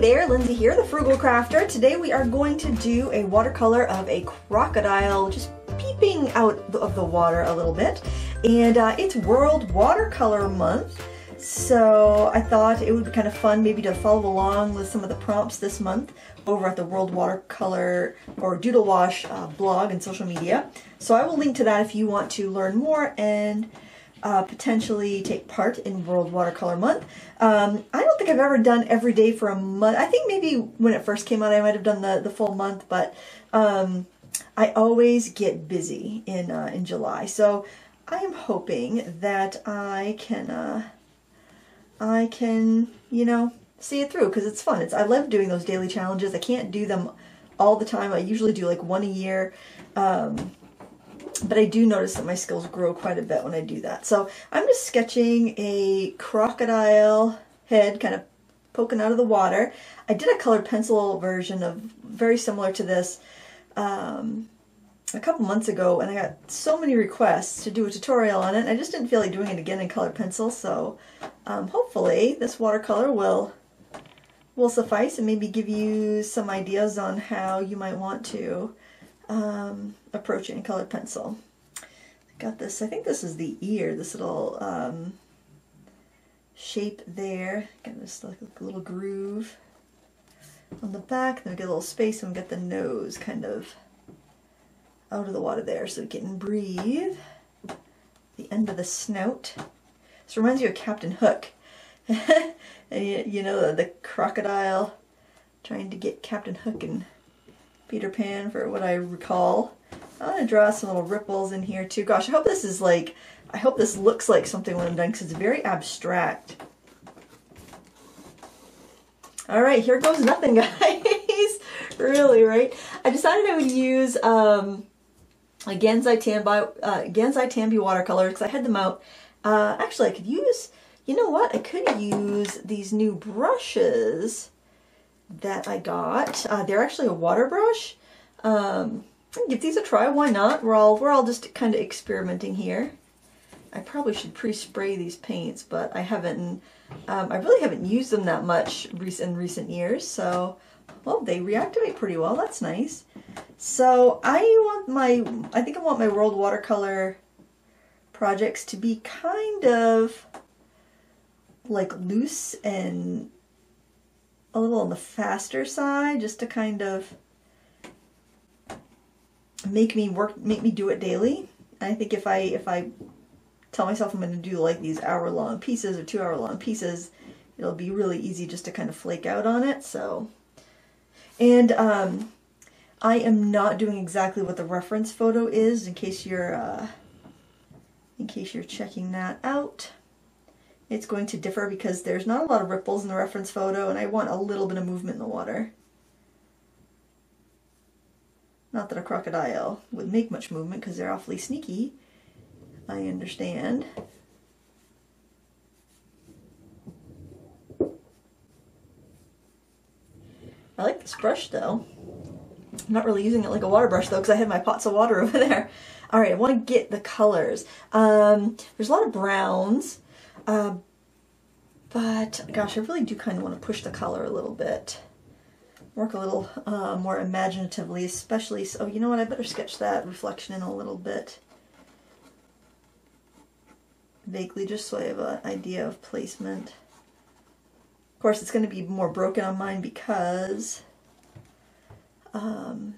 there, Lindsay here, the Frugal Crafter. Today we are going to do a watercolor of a crocodile just peeping out of the water a little bit. And it's World Watercolor Month, so I thought it would be kind of fun maybe to follow along with some of the prompts this month over at the World Watercolor or Doodle Wash blog and social media. So I will link to that if you want to learn more and potentially take part in World Watercolor Month. I don't think I've ever done every day for a month. I think maybe when it first came out I might have done the full month, but I always get busy in July. So I am hoping that I can, you know, see it through, because it's fun. I love doing those daily challenges. I can't do them all the time. I usually do like one a year. But I do notice that my skills grow quite a bit when I do that. So I'm just sketching a crocodile head kind of poking out of the water. I did a colored pencil version of very similar to this a couple months ago, and I got so many requests to do a tutorial on it. I just didn't feel like doing it again in colored pencil, so hopefully this watercolor will suffice and maybe give you some ideas on how you might want to approach it in colored pencil. Got this, I think this is the ear, this little shape there. Got this like a little groove on the back, then we get a little space and we get the nose kind of out of the water there so we can breathe. The end of the snout. This reminds you of Captain Hook. And you know, the crocodile trying to get Captain Hook and Peter Pan, for what I recall. I'm going to draw some little ripples in here too. Gosh, I hope this is like, I hope this looks like something when I'm done, because it's very abstract. All right, here goes nothing, guys. Really, right? I decided I would use a Gansai Tambi watercolor, because I had them out. Actually, I could use, you know what? I could use these new brushes that I got. They're actually a water brush. Give these a try, why not? We're all just kind of experimenting here. I probably should pre-spray these paints, but I haven't, I really haven't used them that much in recent years, so, well, they reactivate pretty well, that's nice. So I think I want my World Watercolor projects to be kind of like loose and a little on the faster side, just to kind of make me do it daily. And I think if I tell myself I'm going to do like these hour-long pieces or 2-hour-long pieces, it'll be really easy just to kind of flake out on it. So, and I am not doing exactly what the reference photo is, in case you're checking that out. It's going to differ because there's not a lot of ripples in the reference photo, and I want a little bit of movement in the water. Not that a crocodile would make much movement because they're awfully sneaky, I understand. I like this brush though. I'm not really using it like a water brush though, because I had my pots of water over there. All right, I want to get the colors. There's a lot of browns. But gosh, I really do kind of want to push the color a little bit, work a little more imaginatively, especially. So, you know what? I better sketch that reflection in a little bit vaguely, just so I have an idea of placement. Of course, it's going to be more broken on mine because I've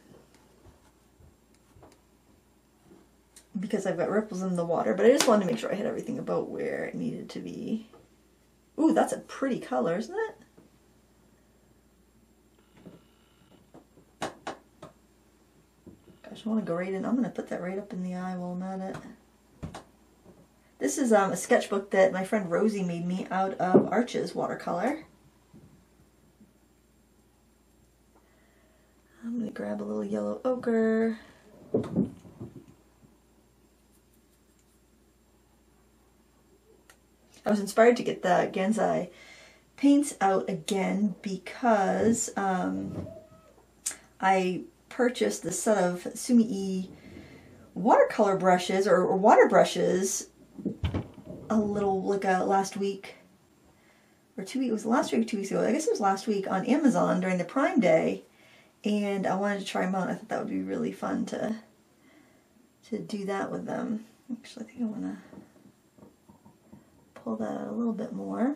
got ripples in the water, but I just wanted to make sure I had everything about where it needed to be. Ooh, that's a pretty color, isn't it? Gosh, I want to go right in. I'm going to put that right up in the eye while I'm at it. This is a sketchbook that my friend Rosie made me out of Arches watercolor. I'm going to grab a little yellow ochre. I was inspired to get the Gansai paints out again because I purchased this set of Sumi-e watercolor brushes or water brushes last week or 2 weeks, it was last week or 2 weeks ago, I guess it was last week on Amazon during the Prime Day, and I wanted to try them out. I thought that would be really fun to do that with them. Actually, I think I want to pull that out a little bit more.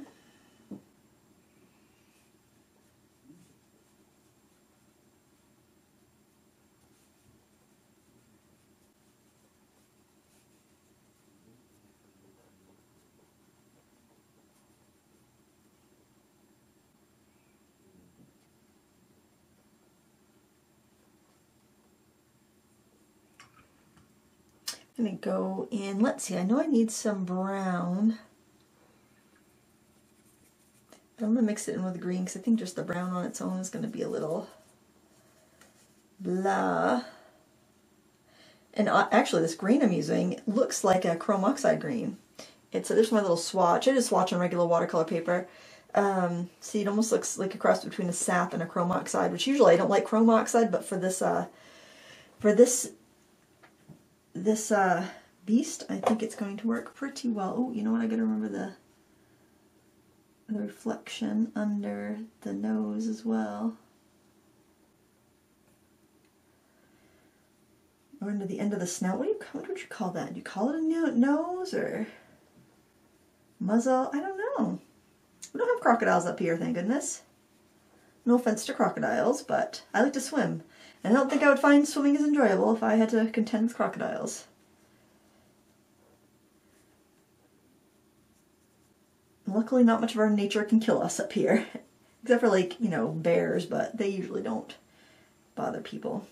I'm going to go in, let's see, I know I need some brown, but I'm going to mix it in with green because I think just the brown on its own is going to be a little blah. And actually this green I'm using looks like a chrome oxide green. It's there's my little swatch. I just swatch on regular watercolor paper. See, it almost looks like a cross between a sap and a chrome oxide, which usually I don't like chrome oxide, but for this beast, I think it's going to work pretty well. Oh, you know what? I gotta remember the reflection under the nose as well, or under the end of the snout. What would you call that? Do you call it a nose or muzzle? I don't know. We don't have crocodiles up here, thank goodness. No offense to crocodiles, but I like to swim. I don't think I would find swimming as enjoyable if I had to contend with crocodiles. Luckily, not much of our nature can kill us up here. Except for, like, you know, bears, but they usually don't bother people.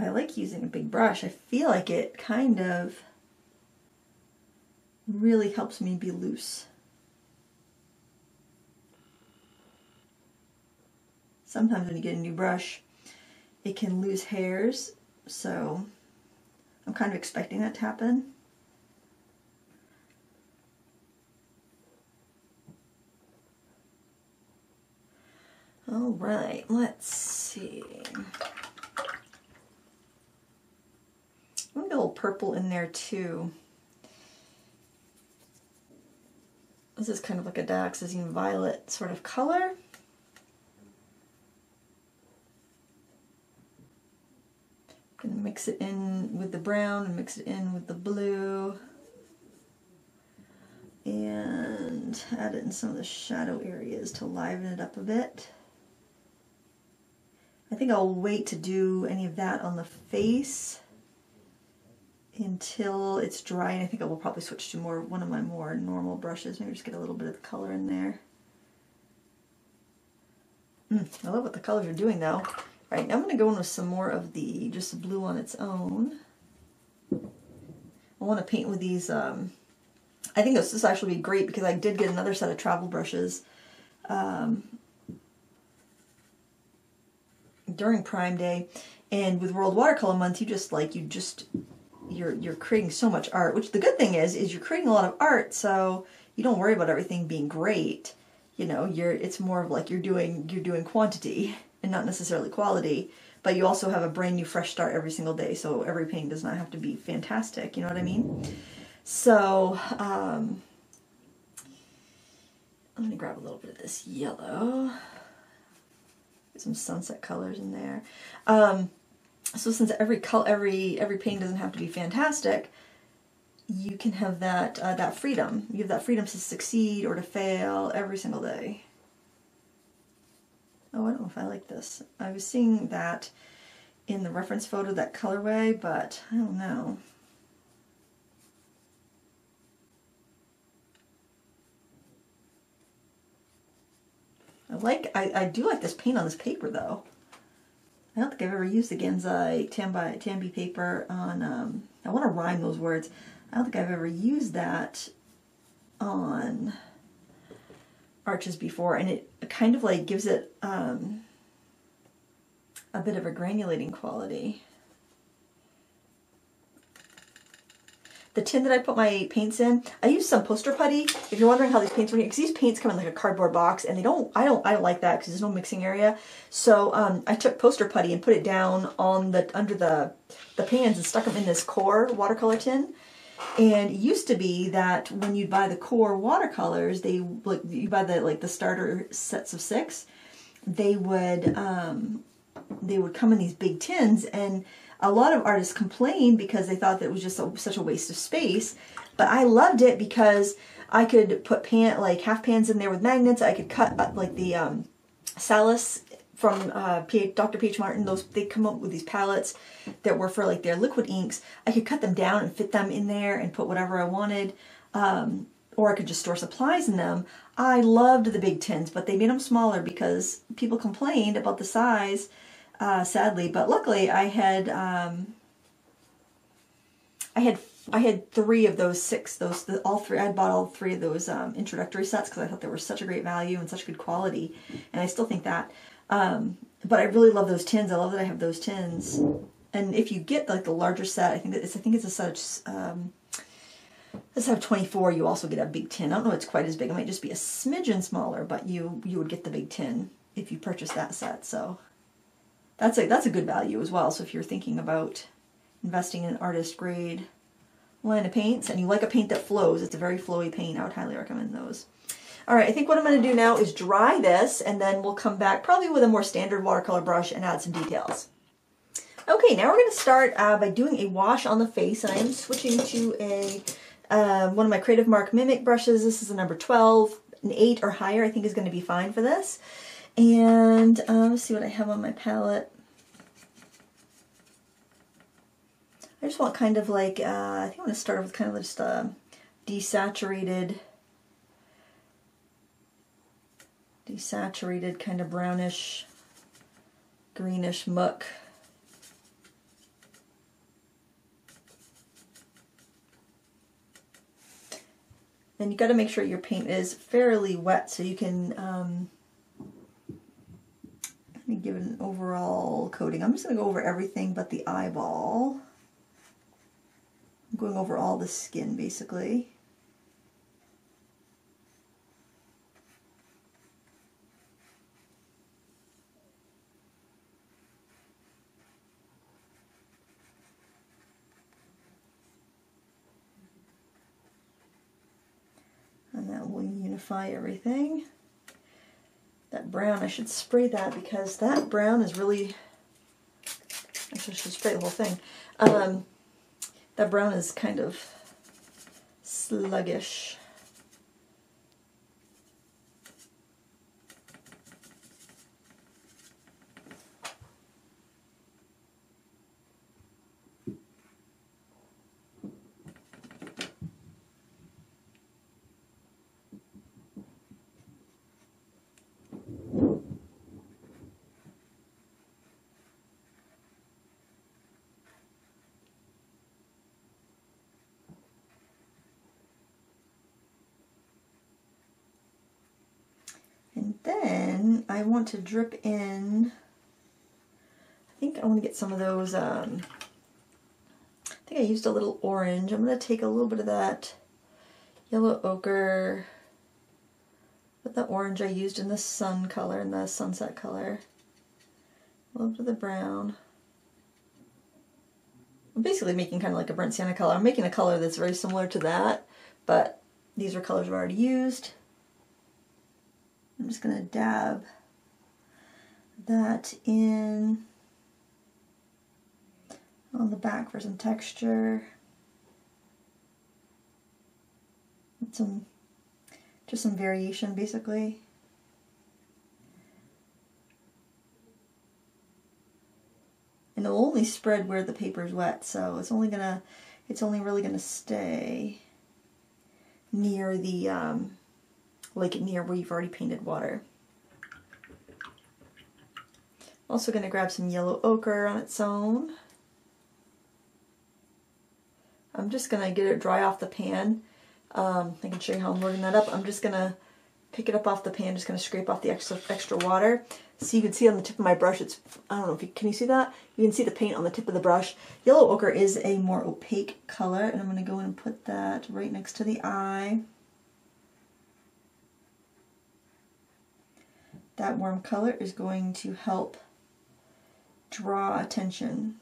I like using a big brush. I feel like it kind of really helps me be loose. Sometimes when you get a new brush, it can lose hairs, so I'm kind of expecting that to happen. All right, let's see. I'm gonna get a little purple in there too. This is kind of like a dioxazine violet sort of color. Gonna mix it in with the brown and mix it in with the blue and add it in some of the shadow areas to liven it up a bit. I think I'll wait to do any of that on the face until it's dry, and I think I will probably switch to one of my more normal brushes. Maybe just get a little bit of the color in there. I love what the colors are doing though. All right, now I'm going to go in with some more of the just blue on its own. I want to paint with these. I think this will actually be great because I did get another set of travel brushes during Prime Day, and with World Watercolor Month, you're creating so much art. Which the good thing is you're creating a lot of art, so you don't worry about everything being great. You know, it's more of like you're doing quantity and not necessarily quality, but you also have a brand new fresh start every single day, so every painting does not have to be fantastic, you know what I mean? So, I'm gonna grab a little bit of this yellow. Get some sunset colors in there. So since every painting doesn't have to be fantastic, you can have that, that freedom. You have that freedom to succeed or to fail every single day. Oh, I don't know if I like this. I was seeing that in the reference photo, that colorway, but I don't know. I do like this paint on this paper though. I don't think I've ever used the Gansai Tambi paper on, I want to rhyme those words. I don't think I've ever used that on Arches before, and it kind of like gives it a bit of a granulating quality. The tin that I put my paints in, I use some poster putty. If you're wondering how these paints work, because these paints come in like a cardboard box, and I don't like that because there's no mixing area. So I took poster putty and put it down on the under the pans and stuck them in this core watercolor tin. And it used to be that when you'd buy the core watercolors, they like you buy the like the starter sets of 6, they would come in these big tins, and a lot of artists complained because they thought that it was just such a waste of space. But I loved it because I could put half pans in there with magnets. I could cut up like the Salus from Dr. P. H. Martin. They come up with these palettes that were for like their liquid inks. I could cut them down and fit them in there and put whatever I wanted, or I could just store supplies in them. I loved the big tins, but they made them smaller because people complained about the size. Sadly, but luckily I had 3 of those 6. I bought all 3 of those introductory sets because I thought they were such a great value and such good quality, and I still think that. But I really love those tins. I love that I have those tins. And if you get like the larger set, I think it's a set of 24. You also get a big tin. I don't know if it's quite as big. It might just be a smidgen smaller, but you would get the big tin if you purchase that set. So. That's a good value as well. So if you're thinking about investing in an artist grade line of paints and you like a paint that flows, it's a very flowy paint, I would highly recommend those. All right, I think what I'm going to do now is dry this, and then we'll come back probably with a more standard watercolor brush and add some details. Okay, now we're going to start by doing a wash on the face, and I am switching to a one of my Creative Mark Mimic brushes. This is a number 12, an 8 or higher I think is going to be fine for this. And let's see what I have on my palette. I just want kind of like, I think I'm going to start with kind of just desaturated kind of brownish, greenish muck. And you got to make sure your paint is fairly wet so you can give it an overall coating. I'm just going to go over everything but the eyeball. I'm going over all the skin basically. And that will unify everything. That brown, I should spray that because that brown is really, actually I should spray the whole thing. That brown is kind of sluggish. Then I want to drip in, I think I want to get some of those, I think I used a little orange. I'm going to take a little bit of that yellow ochre, with the orange I used in the sun color, in the sunset color, a little bit of the brown. I'm basically making kind of like a burnt sienna color. I'm making a color that's very similar to that, but these are colors I've already used. I'm just going to dab that in on the back for some texture. And just some variation basically. And it'll only spread where the paper's wet, so it's only really gonna stay near the like near where you've already painted water. Also going to grab some yellow ochre on its own. I'm just going to get it dry off the pan. I can show you how I'm loading that up. I'm just going to pick it up off the pan, just going to scrape off the extra water. So you can see on the tip of my brush, it's, I don't know if you, can you see that? You can see the paint on the tip of the brush. Yellow ochre is a more opaque color, and I'm going to go in and put that right next to the eye. That warm color is going to help draw attention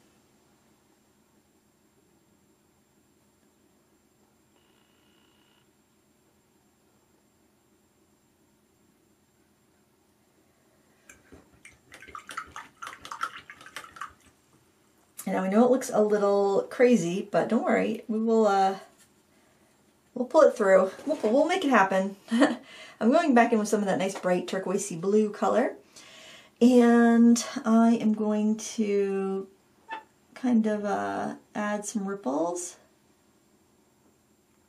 And I know it looks a little crazy, but don't worry, we will we'll pull it through. We'll make it happen. I'm going back in with some of that nice bright turquoisey blue color, and I am going to kind of add some ripples.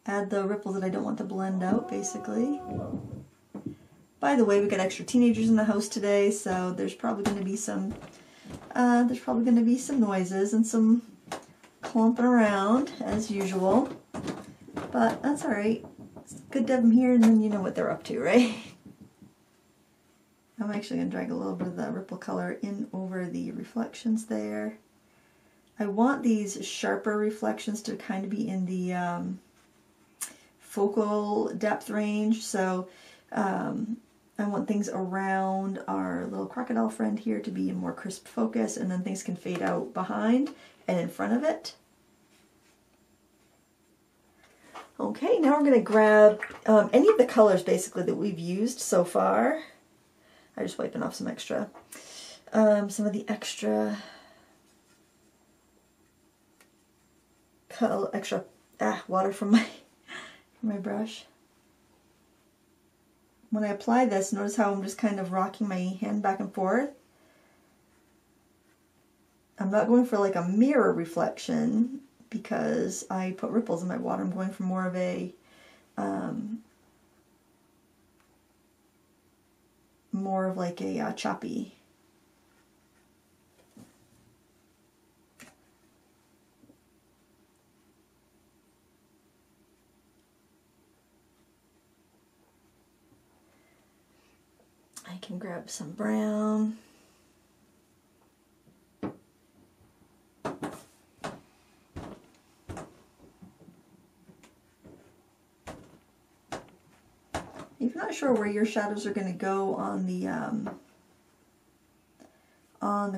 Add the ripples that I don't want to blend out, basically. By the way, we got extra teenagers in the house today, so there's probably going to be some noises and some clumping around as usual, but that's all right. It's good to have them here, and then you know what they're up to, right? I'm actually going to drag a little bit of that ripple color in over the reflections there. I want these sharper reflections to kind of be in the focal depth range, so I want things around our little crocodile friend here to be a more crisp focus, and then things can fade out behind and in front of it. Okay, now we're going to grab any of the colors basically that we've used so far. I'm just wiping off some of the extra water from my brush. When I apply this, notice how I'm just kind of rocking my hand back and forth. I'm not going for like a mirror reflection because I put ripples in my water. I'm going for more of a choppy. I can grab some brown. If you're not sure where your shadows are going to go on the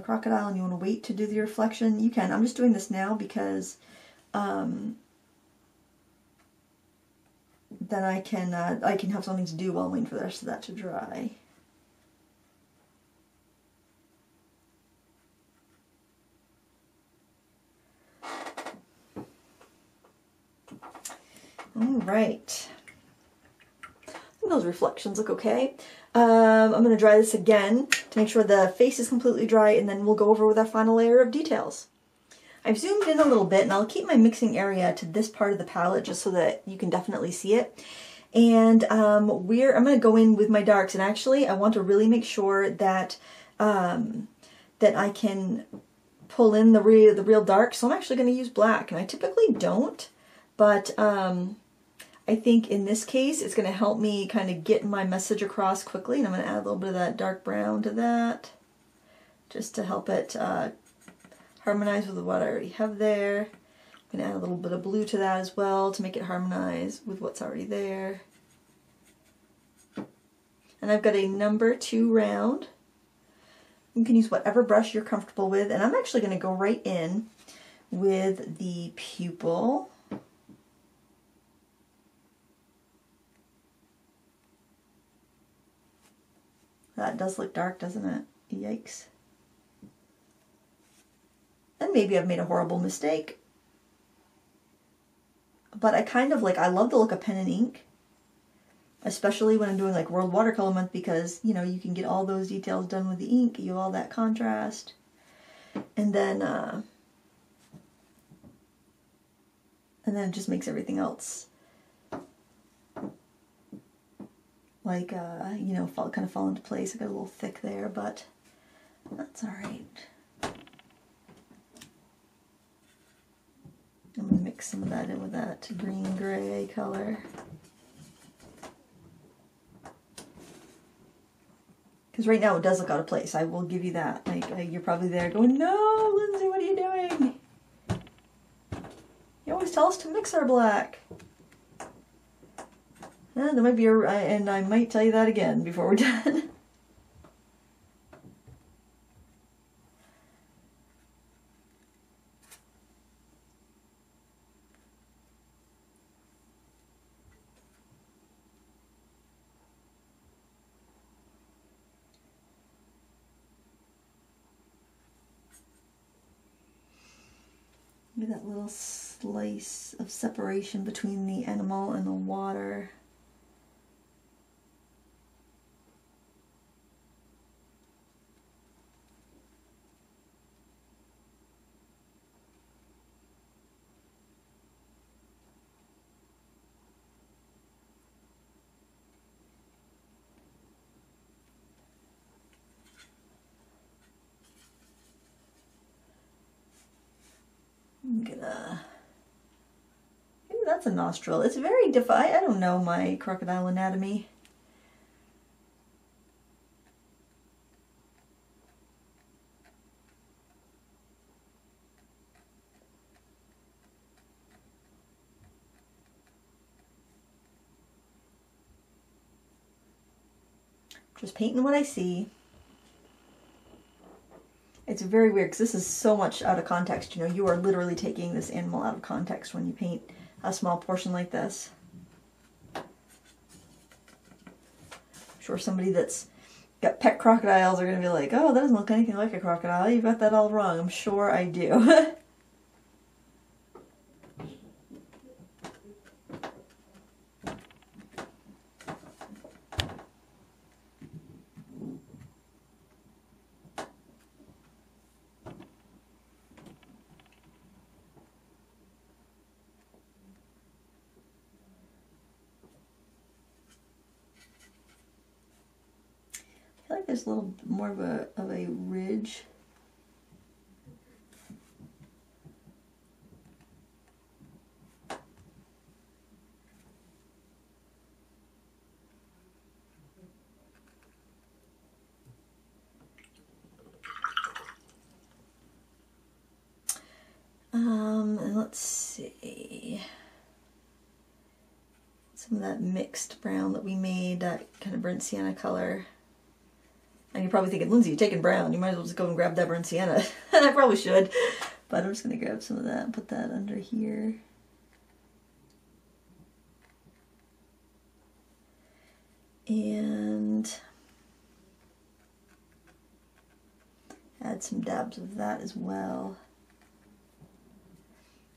crocodile, and you want to wait to do the reflection, you can. I'm just doing this now because then I can have something to do while I'm waiting for the rest of that to dry. Alright, I think those reflections look okay. I'm going to dry this again to make sure the face is completely dry, and then we'll go over with our final layer of details. I've zoomed in a little bit, and I'll keep my mixing area to this part of the palette just so that you can definitely see it. And I'm going to go in with my darks, and actually I want to really make sure that, that I can pull in the real dark, so I'm actually going to use black, and I typically don't, but I think in this case it's going to help me kind of get my message across quickly, and I'm going to add a little bit of that dark brown to that just to help it harmonize with what I already have there. I'm going to add a little bit of blue to that as well to make it harmonize with what's already there. And I've got a number 2 round. You can use whatever brush you're comfortable with, and I'm actually going to go right in with the pupil. That does look dark, doesn't it? Yikes. And maybe I've made a horrible mistake. But I kind of like, I love the look of pen and ink, especially when I'm doing like World Watercolor Month, because, you know, you can get all those details done with the ink, you have all that contrast. And then, it just makes everything else like, you know, kind of fall into place. I got a little thick there, but that's all right. I'm going to mix some of that in with that green-gray color. Because right now it does look out of place. I will give you that. Like, you're probably there going, no, Lindsay, what are you doing? You always tell us to mix our black. There might be a, and I might tell you that again before we're done. Look at that little slice of separation between the animal and the water. Maybe that's a nostril. It's very I don't know my crocodile anatomy. Just painting what I see. It's very weird because this is so much out of context, you know, you are literally taking this animal out of context when you paint a small portion like this. I'm sure somebody that's got pet crocodiles are going to be like, oh, that doesn't look anything like a crocodile, you got that all wrong. I'm sure I do. There's a little more of a ridge. And let's see. Some of that mixed brown that we made, that kind of burnt sienna color. And you're probably thinking, Lindsay, you're taking brown. You might as well just go and grab that burnt sienna. I probably should. But I'm just going to grab some of that and put that under here. And add some dabs of that as well.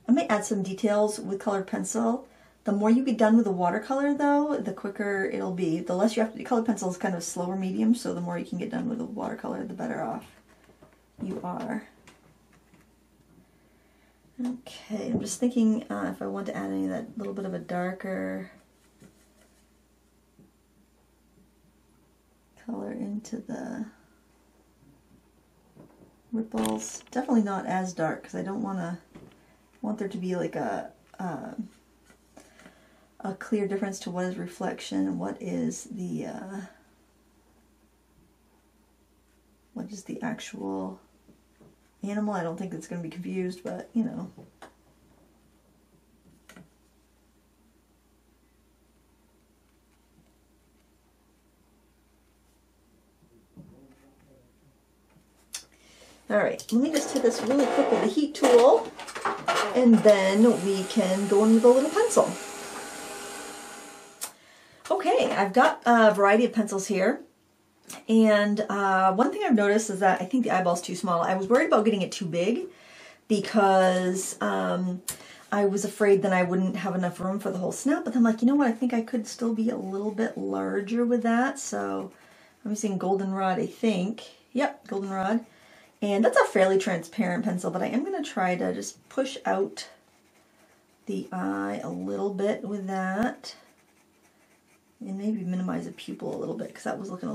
I might add some details with colored pencil. The more you get done with the watercolor, though, the quicker it'll be. The less you have to do. Colored pencil is kind of a slower medium, so the more you can get done with the watercolor, the better off you are. Okay, I'm just thinking if I want to add any of that little bit of a darker color into the ripples. Definitely not as dark, because I don't want to. I want there to be like a clear difference to what is reflection and what is the actual animal. I don't think it's going to be confused, but you know. All right, let me just hit this really quick with the heat tool and then we can go in with a little pencil. Okay, I've got a variety of pencils here, and one thing I've noticed is that I think the eyeball's too small. I was worried about getting it too big because I was afraid then I wouldn't have enough room for the whole snout, but I'm like, you know what, I think I could still be a little bit larger with that, so I'm using goldenrod, I think. Yep, goldenrod. And that's a fairly transparent pencil, but I am going to try to just push out the eye a little bit with that. And maybe minimize the pupil a little bit because that was looking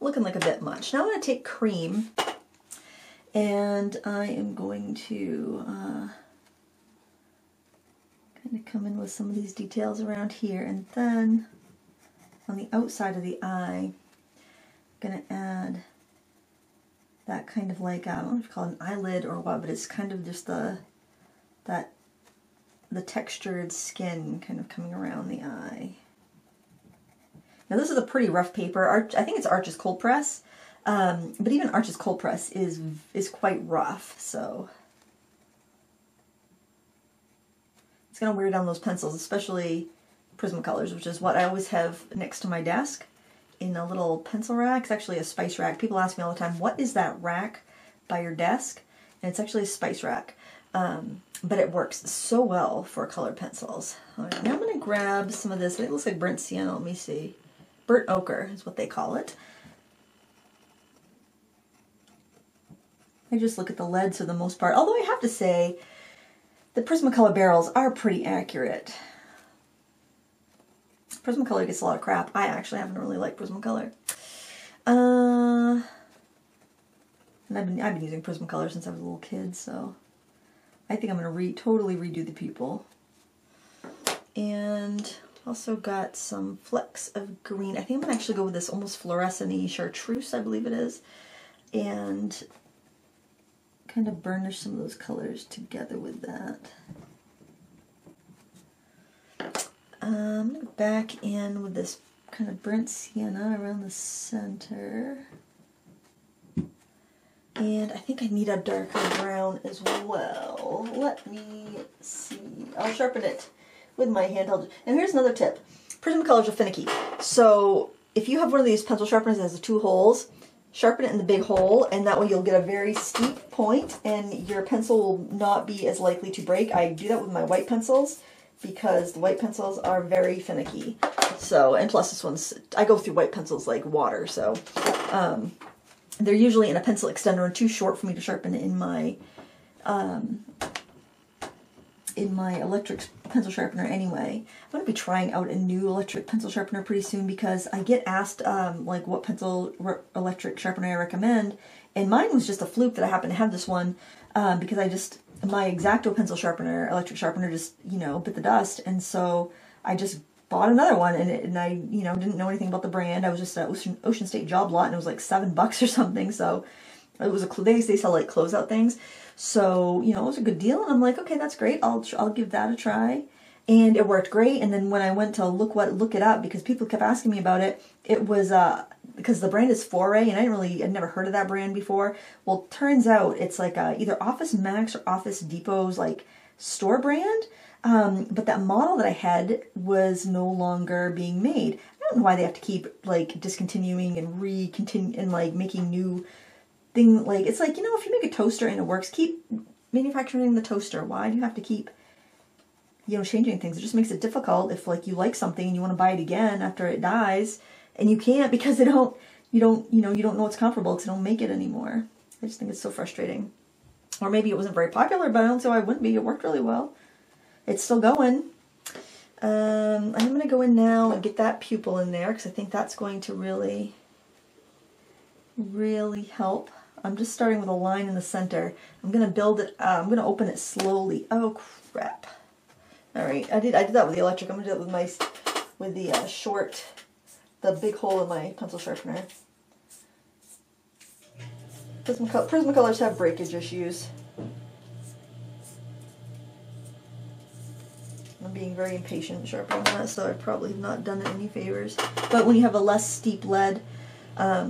looking like a bit much. Now I'm going to take cream and I am going to kind of come in with some of these details around here, and then on the outside of the eye I'm going to add that kind of like, I don't know if you call it an eyelid or what, but it's kind of just the textured skin kind of coming around the eye. Now this is a pretty rough paper. I think it's Arches Cold Press, but even Arches Cold Press is quite rough, so it's going to wear down those pencils, especially Prismacolors, which is what I always have next to my desk in a little pencil rack. It's actually a spice rack. People ask me all the time, what is that rack by your desk? And it's actually a spice rack. But it works so well for color pencils. All right, now I'm going to grab some of this. It looks like burnt sienna. Let me see. Burnt ochre is what they call it. I just look at the leads for the most part. Although I have to say, the Prismacolor barrels are pretty accurate. Prismacolor gets a lot of crap. I actually haven't really liked Prismacolor. And I've been using Prismacolor since I was a little kid, so I think I'm going to totally redo the pupil. And also got some flecks of green. I think I'm going to actually go with this almost fluorescent-y chartreuse, I believe it is, and kind of burnish some of those colors together with that. I'm going to back in with this kind of burnt sienna around the center. And I think I need a darker brown as well. Let me see. I'll sharpen it with my handheld. And here's another tip. Prismacolors are finicky. So if you have one of these pencil sharpeners that has the two holes, sharpen it in the big hole, and that way you'll get a very steep point and your pencil will not be as likely to break. I do that with my white pencils because the white pencils are very finicky. So, and plus this one's, I go through white pencils like water, so they're usually in a pencil extender and too short for me to sharpen in my electric pencil sharpener anyway. I'm going to be trying out a new electric pencil sharpener pretty soon because I get asked like what pencil electric sharpener I recommend, and mine was just a fluke that I happen to have this one because I just, my X-Acto pencil sharpener, electric sharpener just, you know, bit the dust, and so I just bought another one, and I, you know, didn't know anything about the brand. I was just at Ocean State Job Lot, and it was like $7 or something. So it was a, they sell like closeout things. So, you know, it was a good deal, and I'm like, okay, that's great. I'll give that a try, and it worked great. And then when I went to look it up because people kept asking me about it, it was because the brand is Foray, and I'd never heard of that brand before. Well, turns out it's like either Office Max or Office Depot's like store brand. But that model that I had was no longer being made. I don't know why they have to keep like discontinuing and like making new thing. Like, it's like, you know, if you make a toaster and it works, keep manufacturing the toaster. Why do you have to keep, you know, changing things? It just makes it difficult if like you like something and you want to buy it again after it dies, and you can't because they don't, you don't know what's comparable because they don't make it anymore. I just think it's so frustrating. Or maybe it wasn't very popular, but I don't see why it wouldn't be. It worked really well. It's still going. I'm going to go in now and get that pupil in there because I think that's going to really, really help. I'm just starting with a line in the center. I'm going to build it. I'm going to open it slowly. Oh crap! All right, I did that with the electric. I'm going to do it with my the big hole in my pencil sharpener. Prismacolors have breakage issues. I'm being very impatient sharpening that, so I probably have not done it any favors. But when you have a less steep lead, a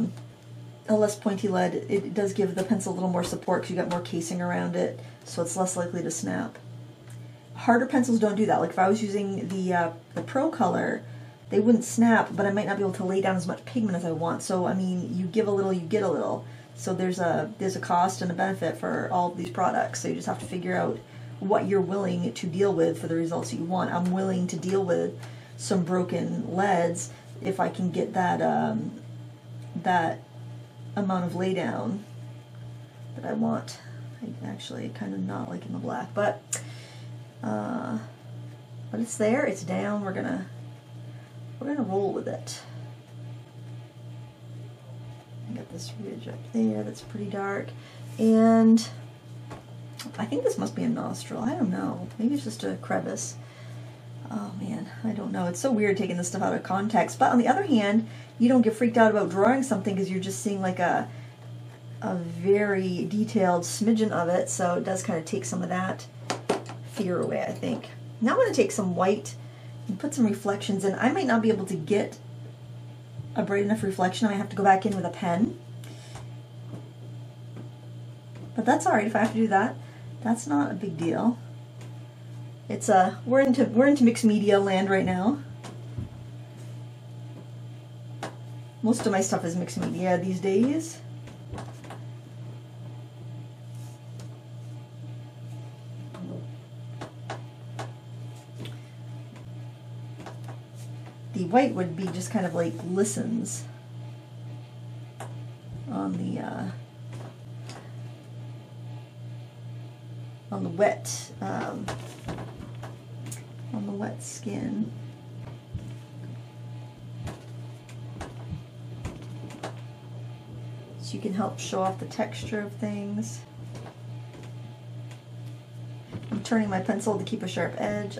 less pointy lead, it does give the pencil a little more support because you got more casing around it, so it's less likely to snap. Harder pencils don't do that. Like if I was using the Pro Color, they wouldn't snap, but I might not be able to lay down as much pigment as I want. So I mean, you give a little, you get a little. So there's a cost and a benefit for all of these products. So you just have to figure out what you're willing to deal with for the results you want. I'm willing to deal with some broken leads if I can get that that amount of laydown that I want. I actually kind of not liking the black, but it's there. It's down. We're gonna roll with it. I got this ridge up there that's pretty dark, and I think this must be a nostril. I don't know. Maybe it's just a crevice. Oh man, I don't know. It's so weird taking this stuff out of context. But on the other hand, you don't get freaked out about drawing something because you're just seeing like a very detailed smidgen of it. So it does kind of take some of that fear away, I think. Now I'm going to take some white and put some reflections in. I might not be able to get a bright enough reflection. I might have to go back in with a pen. But that's all right if I have to do that. That's not a big deal. It's a we're into mixed media land right now. Most of my stuff is mixed media these days. the white would be just kind of like glistens on the wet skin. So you can help show off the texture of things. I'm turning my pencil to keep a sharp edge.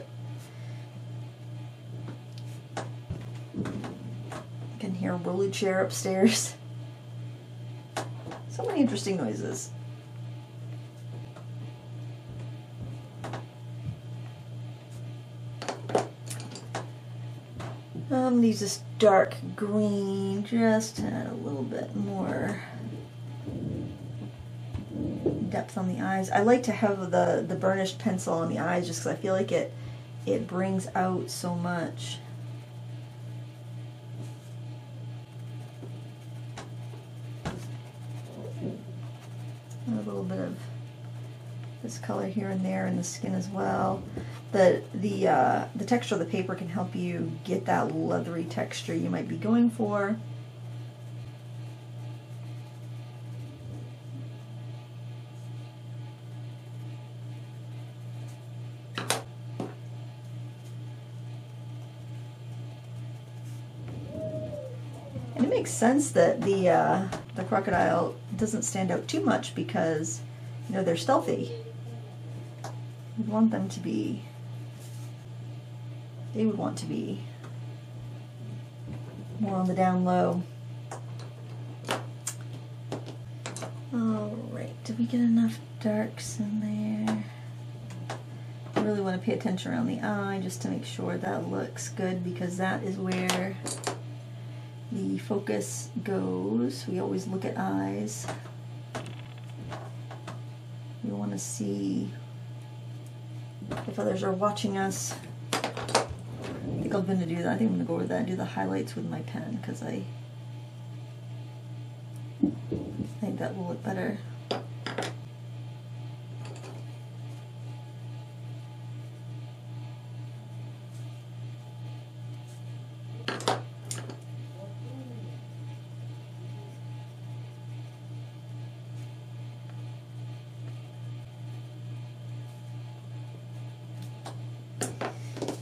I can hear a rolly chair upstairs. So many interesting noises. I'm going to use this dark green just to add a little bit more depth on the eyes. I like to have the burnished pencil on the eyes just because I feel like it brings out so much. And a little bit of this color here and there in the skin as well. The texture of the paper can help you get that leathery texture you might be going for. And it makes sense that the crocodile doesn't stand out too much because, you know, they're stealthy. We want them to be. They would want to be more on the down low. Alright, did we get enough darks in there? I really want to pay attention around the eye just to make sure that looks good because that is where the focus goes. We always look at eyes. We want to see if others are watching us. I'm going to do that. I think I'm going to go over that and do the highlights with my pen because I think that will look better.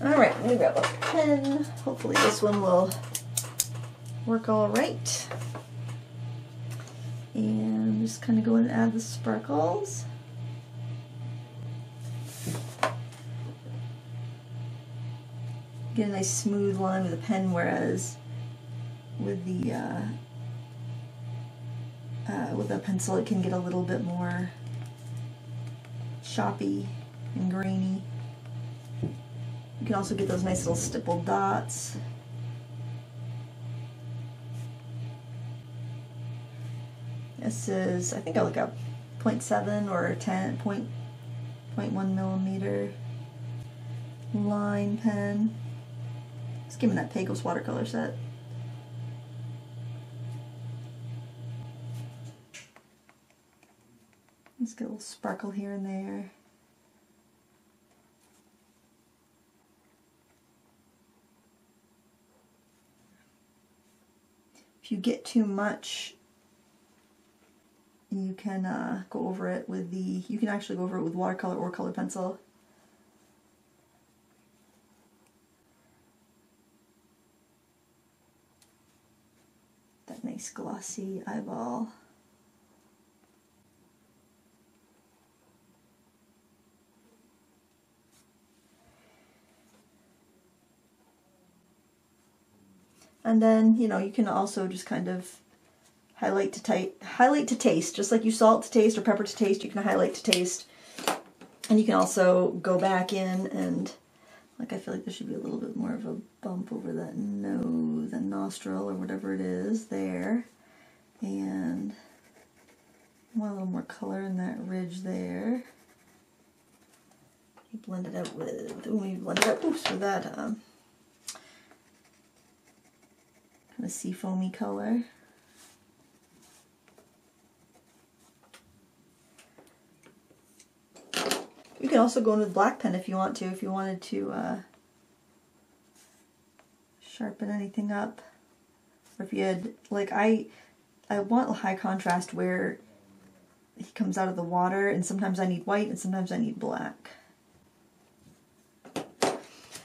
Alright, let me grab a pen. Hopefully this one will work all right. And just kind of go in and add the sparkles. Get a nice smooth line with the pen, whereas with a pencil it can get a little bit more choppy and grainy. You can also get those nice little stippled dots. This is, I think I look up 0.7 or 0.1 millimeter line pen. Just give me that Pagos watercolor set. Let's get a little sparkle here and there. If you get too much, you can go over it with the, you can actually go over it with watercolor or colored pencil. That nice glossy eyeball. And then, you know, you can also just kind of highlight to taste, just like you salt to taste or pepper to taste, you can highlight to taste. And you can also go back in and, like, I feel like there should be a little bit more of a bump over that nose, that nostril or whatever it is there. And I want a little more color in that ridge there. You blend it out with, ooh, you blend it out, oops, with that, kind of sea foamy color. You can also go in with black pen if you wanted to sharpen anything up. Or if you had, like, I want high contrast where he comes out of the water, and sometimes I need white and sometimes I need black.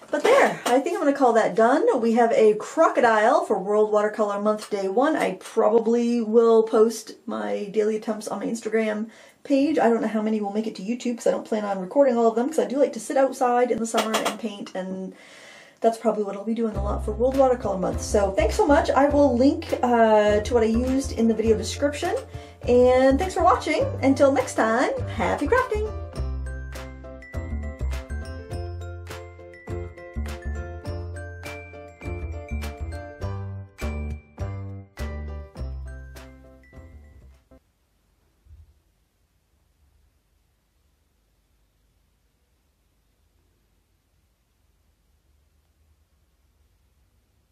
But there, I think I'm going to call that done. We have a crocodile for World Watercolor Month Day 1. I probably will post my daily attempts on my Instagram page. I don't know how many will make it to YouTube because I don't plan on recording all of them, because I do like to sit outside in the summer and paint, and that's probably what I'll be doing a lot for World Watercolor Month. So thanks so much. I will link to what I used in the video description. And thanks for watching. Until next time, happy crafting!